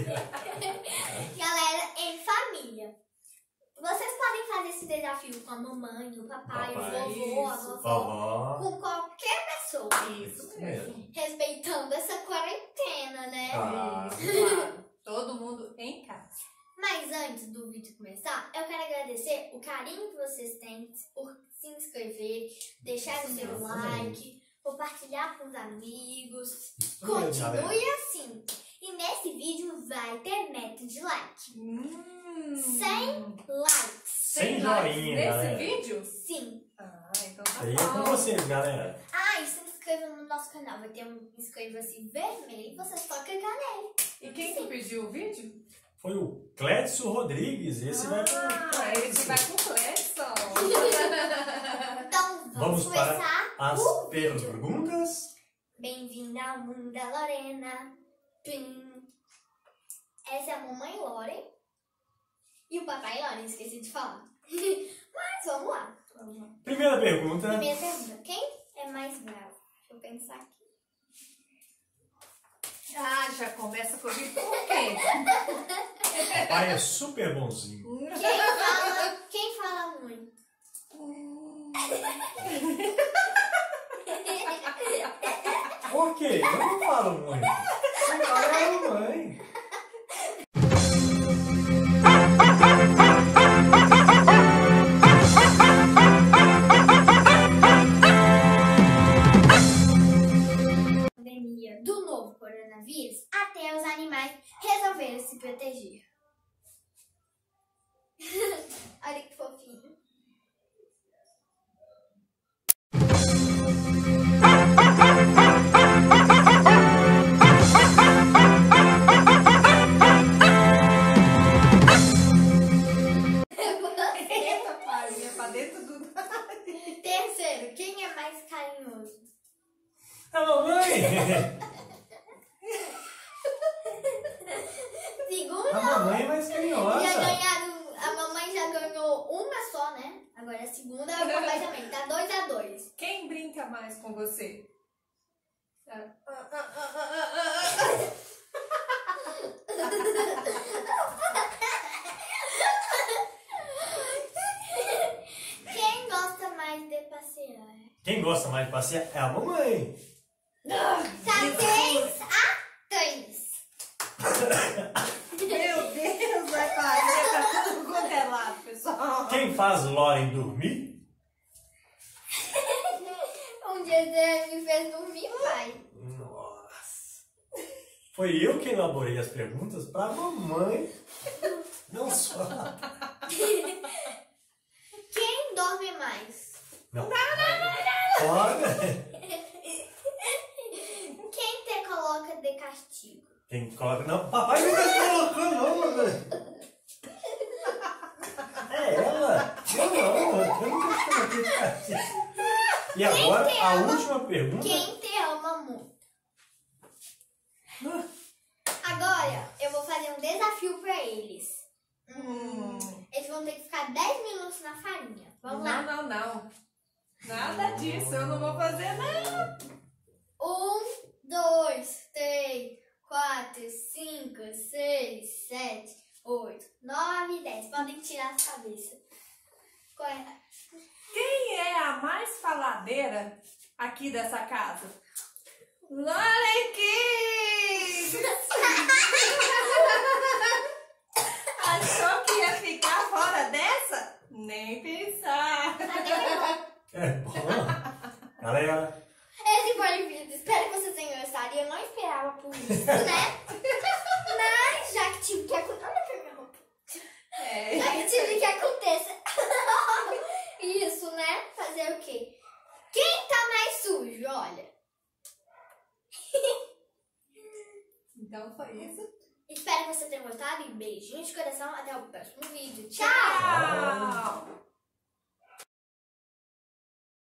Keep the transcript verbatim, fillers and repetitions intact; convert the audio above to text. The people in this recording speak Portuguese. Galera, em família. Vocês podem fazer esse desafio com a mamãe, o papai, papai o vovô, isso, a vovó, com qualquer pessoa. Isso mesmo. Respeitando essa quarentena, né? Ah, claro. Todo mundo em casa. Mas antes do vídeo começar, eu quero agradecer o carinho que vocês têm por se inscrever, deixar o seu like, compartilhar com os amigos. Continue assim. E nesse vídeo vai ter meta de like. Hum. cem likes. cem joinha, nesse vídeo? Sim. Ah, então tá bom. E é com vocês, galera. Ah, e se inscreva no nosso canal. Vai ter um inscreva-se vermelho e você só clicar nele. E quem que pediu o vídeo? Foi o Clécio Rodrigues. Esse ah, vai com Ah, esse vai com o Clécio. Então vamos, vamos começar. As uh, perguntas. Bem-vinda ao mundo da Lorena. Pim. Essa é a mamãe Loren e o papai Loren, esqueci de falar. Mas vamos lá. vamos lá. Primeira pergunta. Primeira pergunta. Quem é mais bravo? Deixa eu pensar aqui. Ah, já começa comigo com quem? O papai é super bonzinho. Quem fala, quem fala muito? Por quê? Eu não falo muito. Eu falo a mamãe. A pandemia do novo coronavírus, até os animais resolveram se proteger. Olha que fofinho. Terceiro, quem é mais carinhoso? A mamãe! Segundo, a mamãe é mais carinhosa. Já ganharam, a mamãe já ganhou uma só, né? Agora a segunda é o papai também. Tá dois a dois. Quem brinca mais com você? Quem gosta mais de passear é a mamãe. Tá três a três. Meu Deus, vai fazer, tá tudo congelado, pessoal. Quem faz Loren dormir? Um dia você me fez dormir, pai. Nossa. Foi eu que elaborei as perguntas pra mamãe. Não só. Quem dorme mais? Não. Não, não, não, não, não. Quem te coloca de castigo? Quem coloca... Não, papai não está colocando, não, mamãe. É ela. Não, não, eu nunca coloquei de castigo. E agora, a última pergunta... Quem te ama muito? Agora, eu vou fazer um desafio para eles. Hum. Eles vão ter que ficar dez minutos na farinha. Vamos lá. Não, não, não. Nada disso, eu não vou fazer nada. Um, dois, três, quatro, cinco, seis, sete, oito, nove, dez. Podem tirar as cabeças. Correta. Quem é a mais faladeira aqui dessa casa? Loren Kids! Achou que ia ficar fora dessa? Nem pensar. É bom. Galera, esse foi o vídeo. Espero que vocês tenham gostado. Eu não esperava por isso, né? Mas já que tive que aconteça. Olha pra minha roupa. É. Já que tive que aconteça. Isso, né? Fazer o quê? Quem tá mais sujo? Olha. Então foi isso. Espero que vocês tenham gostado. E beijinho de coração. Até o próximo vídeo. Tchau! Tchau.